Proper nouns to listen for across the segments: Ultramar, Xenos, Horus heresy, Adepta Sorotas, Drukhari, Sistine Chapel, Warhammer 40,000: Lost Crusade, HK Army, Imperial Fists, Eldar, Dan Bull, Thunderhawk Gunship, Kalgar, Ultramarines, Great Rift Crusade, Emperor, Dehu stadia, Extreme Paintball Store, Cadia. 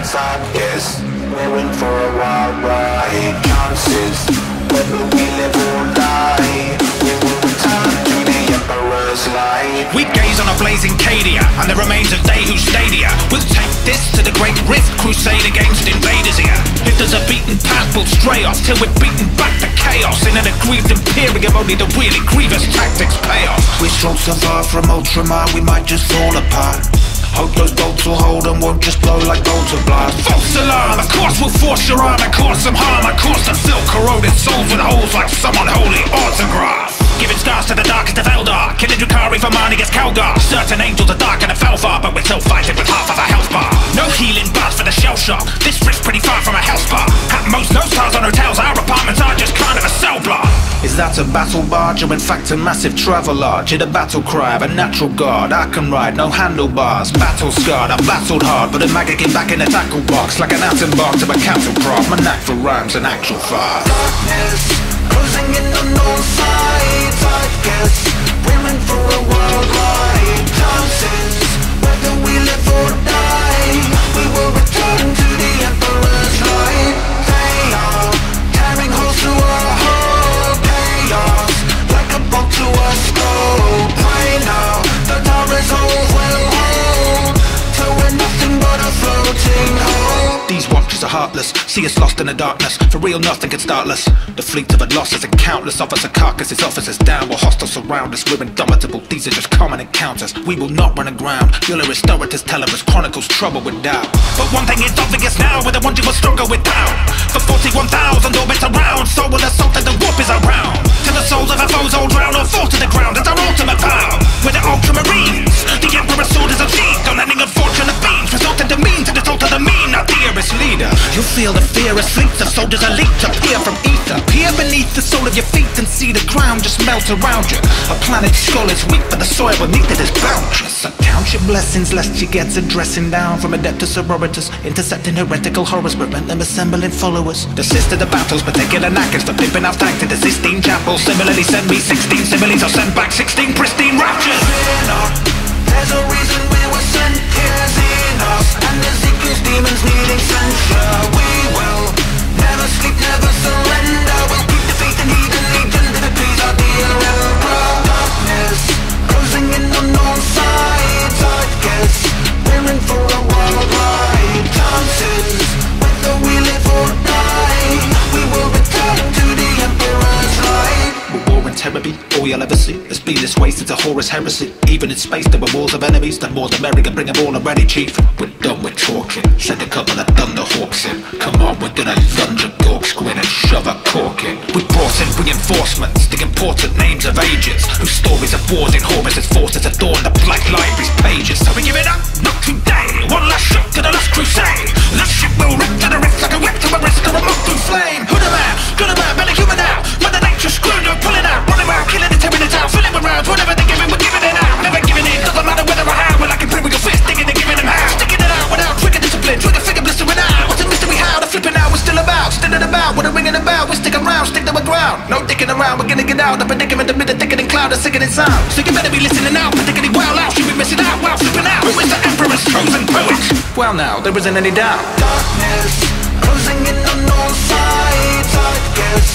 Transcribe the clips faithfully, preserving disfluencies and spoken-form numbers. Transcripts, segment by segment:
nights like this, we're in for a wild ride. Chances, whether we live or die, we will return to the Emperor's light. We gaze on a blazing Cadia and the remains of Dehu Stadia. We'll take this to the Great Rift Crusade against invaders here. If there's a beaten path, we'll stray off till we're beaten back to chaos. In an aggrieved imperium, only the really grievous tactics pay off. We're so far from Ultramar, we might just fall apart. Hope those bolts will hold and won't just blow like bolts of blast. False alarm, of course we'll force your arm and cause some harm. Of course and fill corroded souls with holes like some unholy autograph. Giving stars to the darkest of Eldar, killing Drukhari for mine against Kalgar. Certain angels are dark and fell far, but we're still fighting with half of a health bar. No healing bars for the shell shock, this rift's pretty far from a hell spa. At most no stars on hotels, our apartments are just kind of a cell block. Is that a battle barge, or in fact a massive travel arch? In a battle cry of a natural guard, I can ride, no handlebars. Battle scarred, I battled hard, but a maggot came back in a tackle box. Like an atom bark to my council craft, my knack for rhymes and actual fire. Darkness, closing in on all sides, I guess, we're in for a worldwide. Chances, whether we live or die, we will return to the Emperor's light. They are tearing holes through our whole chaos, like a bolt to a skull. I know the Taurus hole will hold, till we're nothing but a floating hole. These watchers are heartless, see us lost in the darkness. For real nothing can start us. The fleets of a losses and countless officer carcasses, officers down while hostiles surround us. We're indomitable, these are just common encounters. We will not run aground, you'll hear historians telling us chronicles trouble with doubt. But one thing is obvious now, we're the ones you will struggle with down. For forty-one thousand orbits around, so will assault and the warp is around. Till the souls of our foes all drown or fall to the ground, it's our ultimate power. We're the Ultramarines, the Emperor's sword is achieved. On ending of fortune of beams, result in the means and result of the mean, our dearest leader. You'll feel the fear as sleeps of soldiers elite appear from ether. Peer beneath the sole of your feet and see the ground just melt around you. A planet's skull is weak, but the soil beneath it is bounteous. So count your blessings lest she gets a dressing down from Adepta Sorotas, intercepting heretical horrors, prevent them assembling followers. The sister the battles, particular knackers for flipping out tank to the Sistine Chapel. Similarly send me sixteen similes, I'll send back sixteen pristine raptures. There's a reason we were sent here, Xenos, and Ezekiel's demons needing censure. We will never sleep, never surrender. We'll keep the faith and heed the legion to please our dear Emperor. Darkness, closing in on all sides, I guess we're in for a worldwide. Chances, whether we live or die, we will return to the Emperor's light. War and terror be all you'll ever see. It's been this way since the Horus heresy. Even in space there were wars of enemies. The more the merrier, bring them all already, chief. We're done with talking. Send a couple of Thunderhawks in. Come on, we're gonna lunge a gork squid and shove a cork in. We brought in reinforcements, the important names of ages, whose stories of wars in Horus's forces adorn the Black Library's pages. So we give it up? Not today. One last shot to the Lost Crusade. That ship will rip to the rifts like a whip to a wrist or a moth through flame. Who the man? Good man, better human now. Mother nature screwed up. Pulling out, running around, killing it, tearing it out, filling with rounds. Whatever they're giving, we're giving it out. Never giving in, doesn't matter whether or how. We're like imperial fists, digging and giving them how. Sticking it out without trigger discipline, trigger finger blistering out. What's a mystery how? The flipping out, we're still about, standing about, what a ringing about. We stick around, stick to the ground. No dicking around, we're gonna get out. The predicament, the middle thickening cloud, the sickening sound. So you better be listening out, particularly well out. You'll be missing out while flipping out. Who is the Emperor's chosen poet? Well now, there isn't any doubt. Darkness, closing in on all sides, I guess.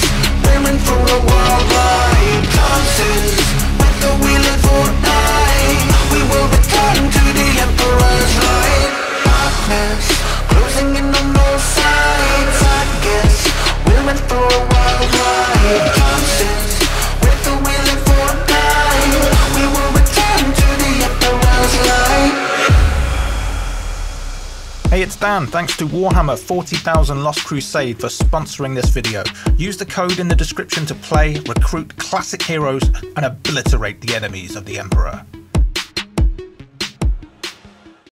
We're in for a worldwide. Chances, whether we live or die, we will return to the Emperor's light. Darkness, closing in on all sides, I guess we're in for a worldwide. Chances, whether we live or die, we will return to the Emperor's light. Hey, it's Dan. Thanks to Warhammer forty thousand Lost Crusade for sponsoring this video. Use the code in the description to play, recruit classic heroes, and obliterate the enemies of the Emperor.